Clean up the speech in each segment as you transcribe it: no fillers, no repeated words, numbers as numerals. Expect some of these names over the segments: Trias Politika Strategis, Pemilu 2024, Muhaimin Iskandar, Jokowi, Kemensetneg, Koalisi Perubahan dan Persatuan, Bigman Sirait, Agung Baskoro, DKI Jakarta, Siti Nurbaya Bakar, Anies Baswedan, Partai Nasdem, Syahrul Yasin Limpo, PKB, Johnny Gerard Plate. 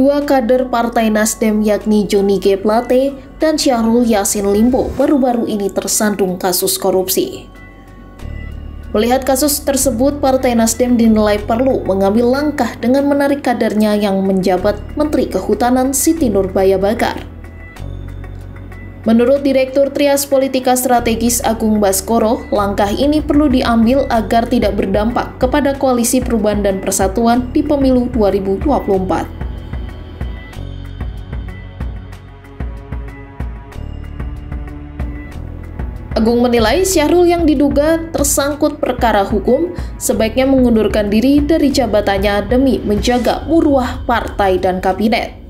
dua kader Partai Nasdem yakni Johnny Gerard Plate dan Syahrul Yasin Limpo baru-baru ini tersandung kasus korupsi. Melihat kasus tersebut, Partai Nasdem dinilai perlu mengambil langkah dengan menarik kadernya yang menjabat Menteri Kehutanan Siti Nurbaya Bakar. Menurut Direktur Trias Politika Strategis Agung Baskoro, langkah ini perlu diambil agar tidak berdampak kepada Koalisi Perubahan dan Persatuan di Pemilu 2024. Agung menilai Syahrul yang diduga tersangkut perkara hukum sebaiknya mengundurkan diri dari jabatannya demi menjaga marwah partai dan kabinet.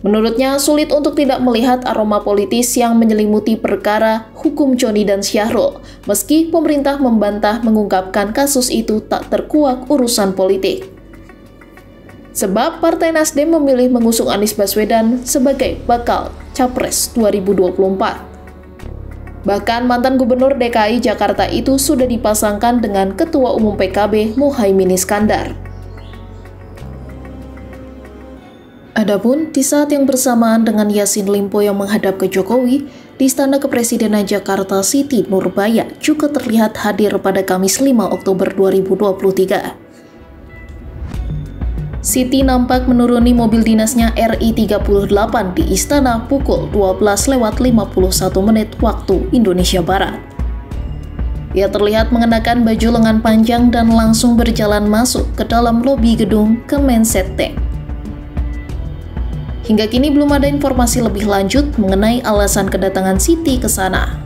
Menurutnya sulit untuk tidak melihat aroma politis yang menyelimuti perkara hukum Johnny dan Syahrul, meski pemerintah membantah mengungkapkan kasus itu tak terkuak urusan politik. Sebab Partai Nasdem memilih mengusung Anies Baswedan sebagai bakal Capres 2024. Bahkan mantan Gubernur DKI Jakarta itu sudah dipasangkan dengan Ketua Umum PKB Muhaimin Iskandar. Adapun di saat yang bersamaan dengan Yasin Limpo yang menghadap ke Jokowi, di Istana Kepresidenan Jakarta Siti Nurbaya juga terlihat hadir pada Kamis 5 Oktober 2023. Siti nampak menuruni mobil dinasnya RI38 di istana pukul 12.51 waktu Indonesia Barat. Ia terlihat mengenakan baju lengan panjang dan langsung berjalan masuk ke dalam lobi gedung Kemensetneg. Hingga kini belum ada informasi lebih lanjut mengenai alasan kedatangan Siti ke sana.